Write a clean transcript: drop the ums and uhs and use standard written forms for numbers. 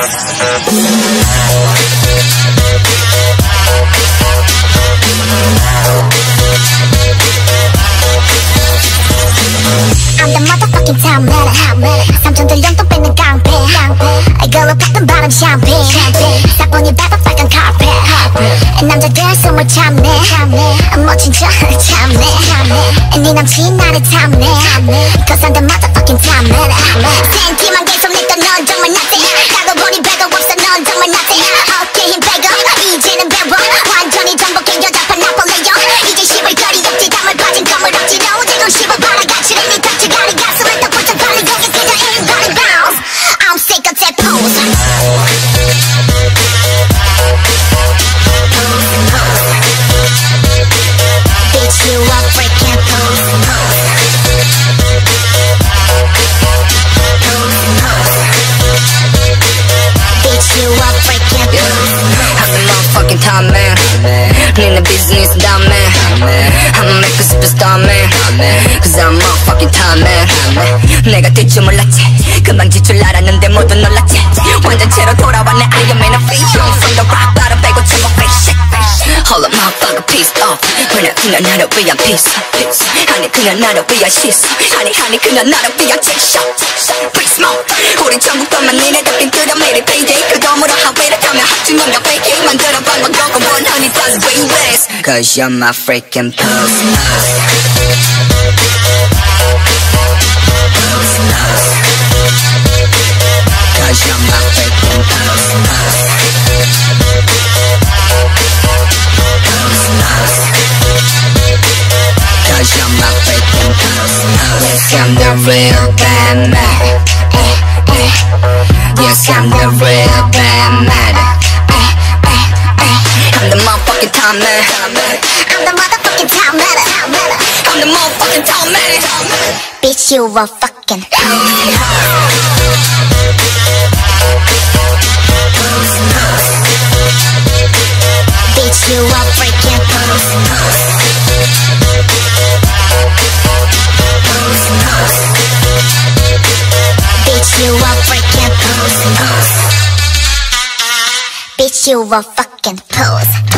Cause I'm the motherfucking time man. Send him on get some nigga non dumb and nothing. Got a body bag of whoops and non dumb and nothing. Okay, him bag up, EJ and Bell. One Johnny Jumbo can you jump on Napoleon? EJ she will got it up to them and punch and come up to know. They don't ship about I got you, they got you, gotta got some at the put the body go and get your body bounce. I'm sick of that pose. Bitch, you a freaking pose. You are freaking I'm the motherfucking top man. In the business, dumb man. I'ma make a superstar man. Cause I'm a motherfucking top man. 내가 될 줄 몰랐지. 금방 지출 알았는데 모두 놀랐지. 완전체로 돌아와 내 Ironman of free. From the rock bottom 빼고 전부 face shit. All of my fucking pissed off. 그냥 나를 위한 peace. 아니 그냥 나를 위한 shit. 아니 그냥 나를 위한 check shot. Face mode. 우린 전국도만 니네들 빈뜨려 매일 payday. 그놈으로 하회를 타며 합중한 몇 fake 만들어 방방 거고 원하니 다시 way less. Cause you're my freaking pussy. Cause you're my freaking pussy. Cause you're my freaking pussy. Yes, I'm the real bad man. Yes, I'm the real bad man. I'm the motherfucking top man. I'm the motherfucking top man. I'm the motherfucking top man. Bitch, you a fucking bitch, you a freaking bitch, you a freaking pose. Bitch, you a fucking pose.